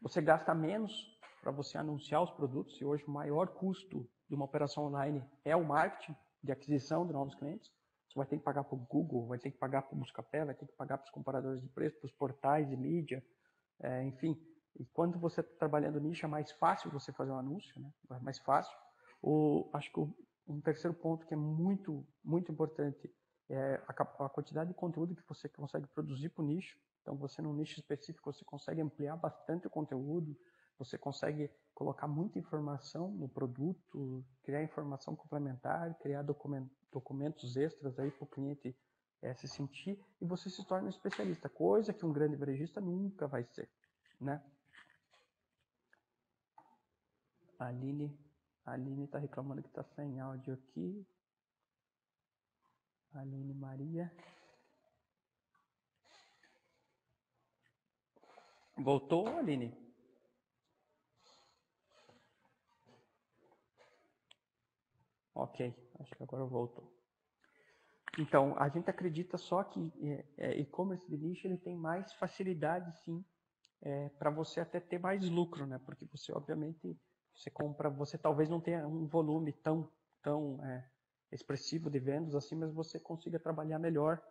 Você gasta menos para você anunciar os produtos, e hoje o maior custo de uma operação online é o marketing de aquisição de novos clientes. Você vai ter que pagar para o Google, vai ter que pagar para o Buscapé, vai ter que pagar para os comparadores de preço, para os portais de mídia, enfim. E quando você está trabalhando nicho, é mais fácil você fazer um anúncio, né? É mais fácil. Acho que um terceiro ponto que é muito, muito importante é a quantidade de conteúdo que você consegue produzir para o nicho. Então, você num nicho específico, você consegue ampliar bastante o conteúdo, você consegue colocar muita informação no produto, criar informação complementar, criar documentos extras aí para o cliente se sentir, e você se torna um especialista, coisa que um grande varejista nunca vai ser, né? A Aline está reclamando que está sem áudio aqui. Aline Maria. Voltou, Aline? Ok, acho que agora voltou. Então, a gente acredita só que e-commerce de nicho ele tem mais facilidade, sim, para você até ter mais lucro, né? Porque você, obviamente, você compra, você talvez não tenha um volume tão expressivo de vendas assim, mas você consiga trabalhar melhor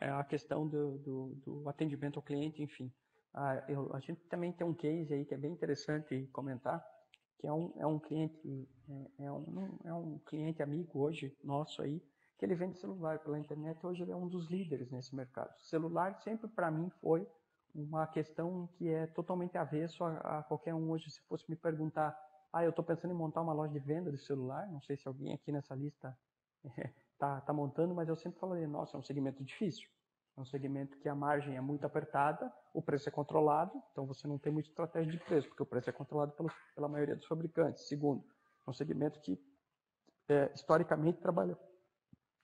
a questão do atendimento ao cliente, enfim. A gente também tem um case aí que é bem interessante comentar, que é um cliente amigo hoje nosso aí, que ele vende celular pela internet. Hoje ele é um dos líderes nesse mercado. Celular sempre para mim foi uma questão que é totalmente avesso a qualquer um hoje. Se fosse me perguntar, eu estou pensando em montar uma loja de venda de celular, não sei se alguém aqui nessa lista está montando, mas eu sempre falei, nossa, é um segmento difícil, é um segmento que a margem é muito apertada, o preço é controlado, então você não tem muita estratégia de preço, porque o preço é controlado pela maioria dos fabricantes. Segundo, é um segmento que historicamente trabalha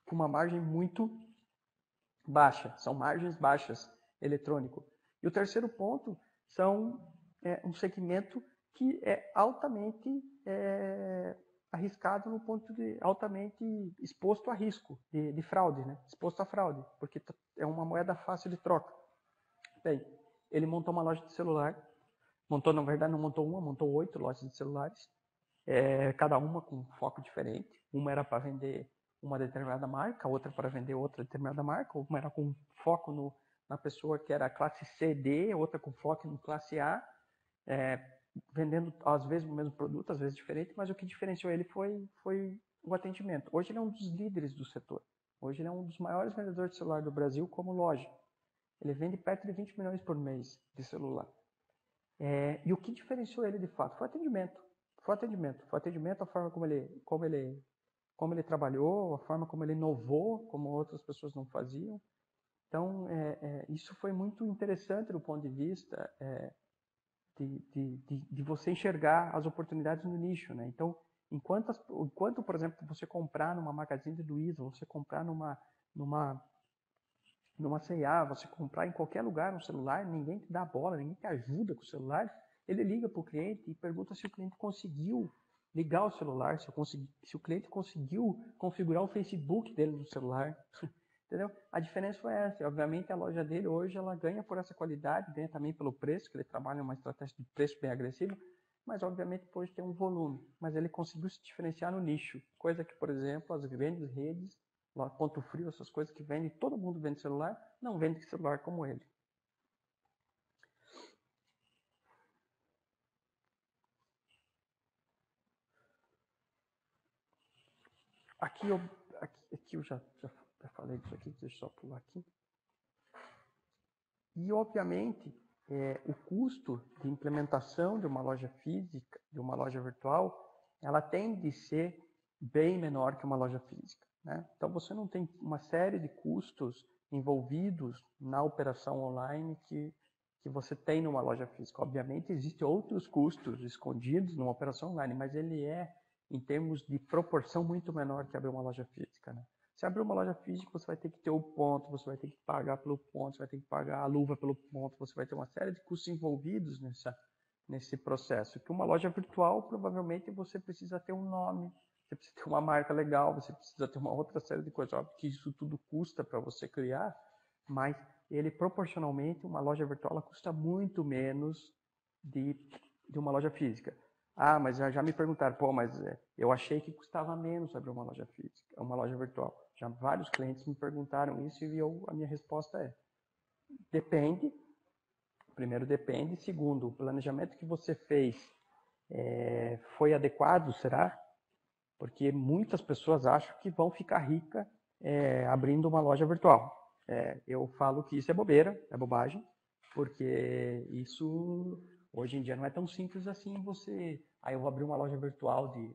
com uma margem muito baixa, são margens baixas, eletrônico. E o terceiro ponto é um segmento que é altamente arriscado, no ponto de altamente exposto a risco de fraude, né? Exposto a fraude, porque é uma moeda fácil de troca. Bem, ele montou uma loja de celular, montou 8 lojas de celulares, cada uma com foco diferente. Uma era para vender uma determinada marca, outra para vender outra determinada marca, uma era com foco na pessoa que era classe C, D, outra com foco no classe A, vendendo às vezes o mesmo produto, às vezes diferente, mas o que diferenciou ele foi o atendimento. Hoje ele é um dos líderes do setor. Hoje ele é um dos maiores vendedores de celular do Brasil como loja. Ele vende perto de 20 milhões por mês de celular. E o que diferenciou ele de fato foi o atendimento. A forma como ele trabalhou, a forma como ele inovou, como outras pessoas não faziam. Então, isso foi muito interessante do ponto de vista de você enxergar as oportunidades no nicho, né? Então, enquanto, por exemplo, você comprar numa Magazine Luiza, você comprar numa C&A, você comprar em qualquer lugar um celular, ninguém te dá bola, ninguém te ajuda com o celular, ele liga para o cliente e pergunta se o cliente conseguiu ligar o celular, se o cliente conseguiu configurar o Facebook dele no celular, entendeu? A diferença foi essa. Obviamente, a loja dele hoje ela ganha por essa qualidade, ganha também pelo preço, que ele trabalha uma estratégia de preço bem agressiva, mas obviamente depois tem um volume. Mas ele conseguiu se diferenciar no nicho, coisa que, por exemplo, as grandes redes, Ponto Frio, essas coisas que vendem, todo mundo vende celular, não vende celular como ele. Aqui eu já falei disso aqui, deixa eu só pular aqui. E, obviamente, o custo de implementação de uma loja física, de uma loja virtual, ela tende a ser bem menor que uma loja física, né? Então, você não tem uma série de custos envolvidos na operação online que você tem numa loja física. Obviamente, existem outros custos escondidos numa operação online, mas ele é, em termos de proporção, muito menor que abrir uma loja física, né? Se abrir uma loja física, você vai ter que ter o ponto, você vai ter que pagar pelo ponto, você vai ter que pagar a luva pelo ponto, você vai ter uma série de custos envolvidos nesse processo. Que uma loja virtual, provavelmente, você precisa ter um nome, você precisa ter uma marca legal, você precisa ter uma outra série de coisas. Óbvio que isso tudo custa para você criar, mas ele, proporcionalmente, uma loja virtual ela custa muito menos de uma loja física. Ah, mas já me perguntaram, pô, mas eu achei que custava menos abrir uma loja física, uma loja virtual. Já vários clientes me perguntaram isso e a minha resposta é: depende. Primeiro, depende. Segundo, o planejamento que você fez foi adequado, será? Porque muitas pessoas acham que vão ficar ricas abrindo uma loja virtual. Eu falo que isso é bobeira, é bobagem, porque isso... Hoje em dia não é tão simples assim você... eu vou abrir uma loja virtual de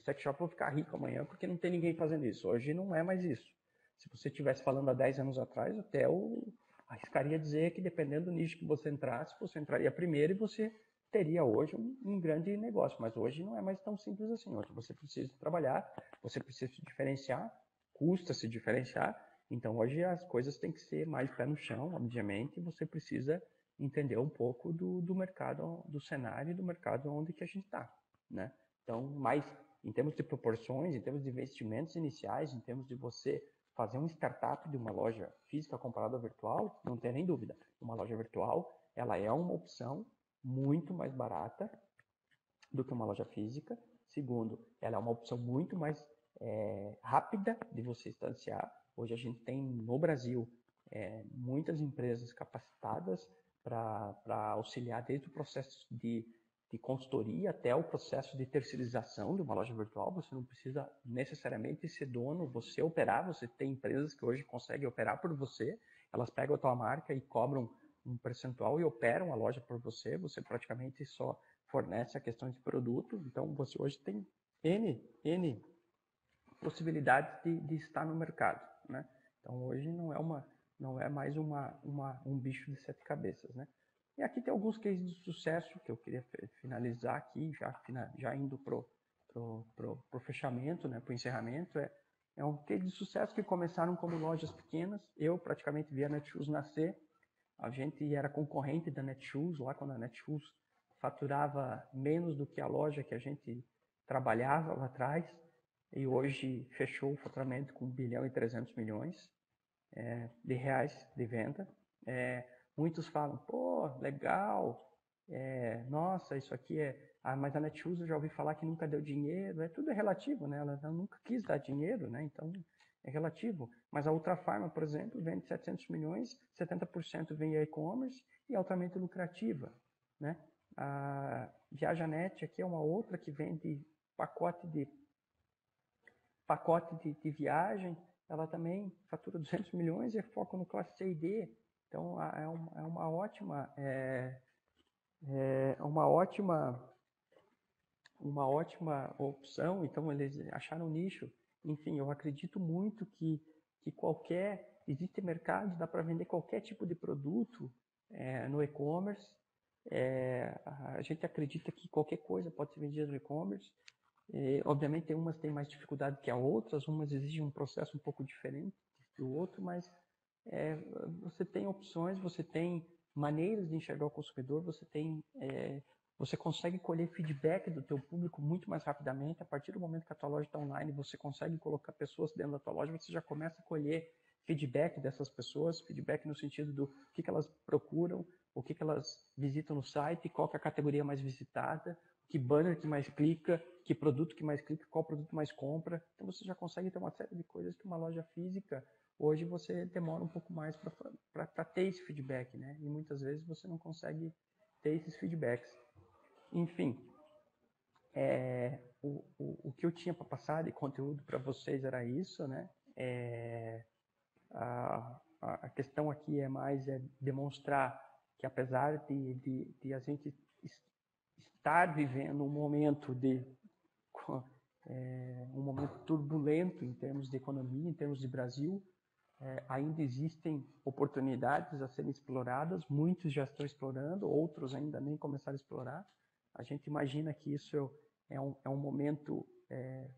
sex shop, vou ficar rico amanhã porque não tem ninguém fazendo isso. Hoje não é mais isso. Se você estivesse falando há 10 anos atrás, até eu arriscaria dizer que dependendo do nicho que você entrasse, você entraria primeiro e você teria hoje um grande negócio. Mas hoje não é mais tão simples assim. Hoje você precisa trabalhar, você precisa se diferenciar, custa se diferenciar. Então hoje as coisas têm que ser mais pé no chão, obviamente, você precisa... entender um pouco do mercado, do cenário e do mercado onde que a gente está, né? Então, mas em termos de proporções, em termos de investimentos iniciais, em termos de você fazer um startup de uma loja física comparada à virtual, não tem nem dúvida. Uma loja virtual, ela é uma opção muito mais barata do que uma loja física. Segundo, ela é uma opção muito mais rápida de você instanciar. Hoje a gente tem no Brasil muitas empresas capacitadas para auxiliar desde o processo de consultoria até o processo de terceirização de uma loja virtual. Você não precisa necessariamente ser dono, você operar. Você tem empresas que hoje conseguem operar por você. Elas pegam a tua marca e cobram um percentual e operam a loja por você. Você praticamente só fornece a questão de produto. Então, você hoje tem N possibilidades de estar no mercado, né? Então, hoje não é mais um bicho de 7 cabeças, né? E aqui tem alguns cases de sucesso que eu queria finalizar aqui, já indo pro fechamento, né? Pro encerramento. É um case de sucesso que começaram como lojas pequenas. Eu praticamente vi a Net Shoes nascer. A gente era concorrente da Net Shoes, lá quando a Net Shoes faturava menos do que a loja que a gente trabalhava lá atrás. E hoje fechou o faturamento com 1,3 bilhão. De reais de venda. Muitos falam, pô, legal, nossa, isso aqui é... mas a Net Shoes eu já ouvi falar que nunca deu dinheiro. Tudo é relativo, né? Ela nunca quis dar dinheiro, né? Então, é relativo. Mas a outra Farma, por exemplo, vende 700 milhões, 70% vem a e-commerce e é altamente lucrativa, né? A Viajanet aqui é uma outra que vende pacote de viagem. Ela também fatura 200 milhões e é foco no classe C e D. Então, é uma ótima opção. Então, eles acharam um nicho. Enfim, eu acredito muito que existe mercado, dá para vender qualquer tipo de produto no e-commerce. A gente acredita que qualquer coisa pode ser vendida no e-commerce. Obviamente, umas têm mais dificuldade que as outras, umas exigem um processo um pouco diferente do outro, mas você tem opções, você tem maneiras de enxergar o consumidor, você tem Você consegue colher feedback do teu público muito mais rapidamente. A partir do momento que a tua loja está online, você consegue colocar pessoas dentro da tua loja, você já começa a colher feedback dessas pessoas, feedback no sentido do que elas procuram, o que elas visitam no site, qual que é a categoria mais visitada, que banner que mais clica, que produto que mais clica, qual produto mais compra. Então você já consegue ter uma série de coisas que uma loja física, hoje você demora um pouco mais para ter esse feedback, né? E muitas vezes você não consegue ter esses feedbacks. Enfim, o que eu tinha para passar de conteúdo para vocês era isso, né? A questão aqui é mais demonstrar que apesar de a gente estar vivendo um momento de um momento turbulento em termos de economia, em termos de Brasil, ainda existem oportunidades a serem exploradas. Muitos já estão explorando, outros ainda nem começaram a explorar. A gente imagina que isso é um momento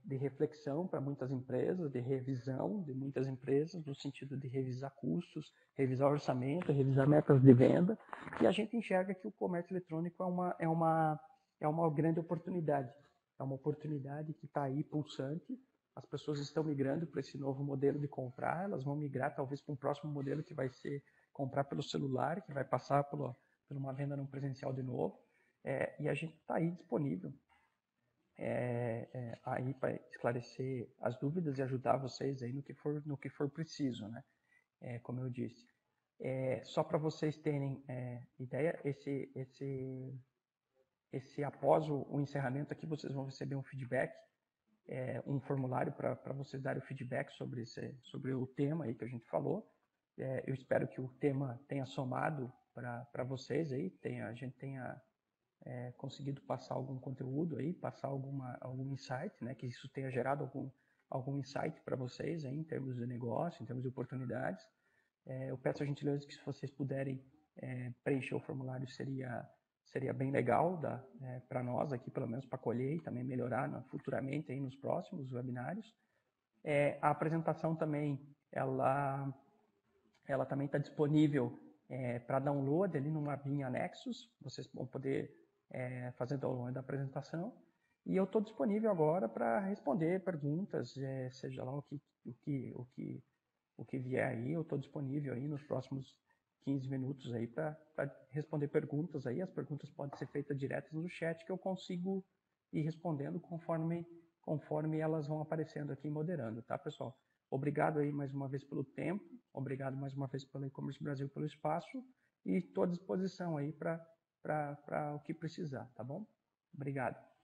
de reflexão para muitas empresas, de revisão de muitas empresas, no sentido de revisar custos, revisar orçamento, revisar metas de venda. E a gente enxerga que o comércio eletrônico é uma grande oportunidade. É uma oportunidade que está aí pulsante. As pessoas estão migrando para esse novo modelo de comprar. Elas vão migrar talvez para um próximo modelo que vai ser comprar pelo celular, que vai passar por uma venda não presencial de novo. E a gente está aí disponível aí para esclarecer as dúvidas e ajudar vocês aí no que for preciso, né? Como eu disse, só para vocês terem ideia, esse após o encerramento aqui vocês vão receber um feedback, um formulário para vocês darem o feedback sobre o tema aí que a gente falou. Eu espero que o tema tenha somado para vocês aí, a gente tenha conseguido passar algum conteúdo aí, passar algum insight, né? Que isso tenha gerado algum insight para vocês aí, em termos de negócio, em termos de oportunidades. Eu peço a gentileza que se vocês puderem preencher o formulário, seria bem legal para nós aqui, pelo menos para colher e também melhorar futuramente aí nos próximos webinários. A apresentação também, ela também está disponível para download ali numa abinha anexos. Vocês vão poder fazer download da apresentação. E eu estou disponível agora para responder perguntas, seja lá o que vier aí. Eu estou disponível aí nos próximos 15 minutos aí para responder perguntas aí. As perguntas podem ser feitas diretas no chat, que eu consigo ir respondendo conforme elas vão aparecendo aqui, moderando, tá, pessoal? Obrigado aí mais uma vez pelo tempo, obrigado mais uma vez pelo e-commerce Brasil, pelo espaço, e estou à disposição aí para o que precisar, tá bom? Obrigado.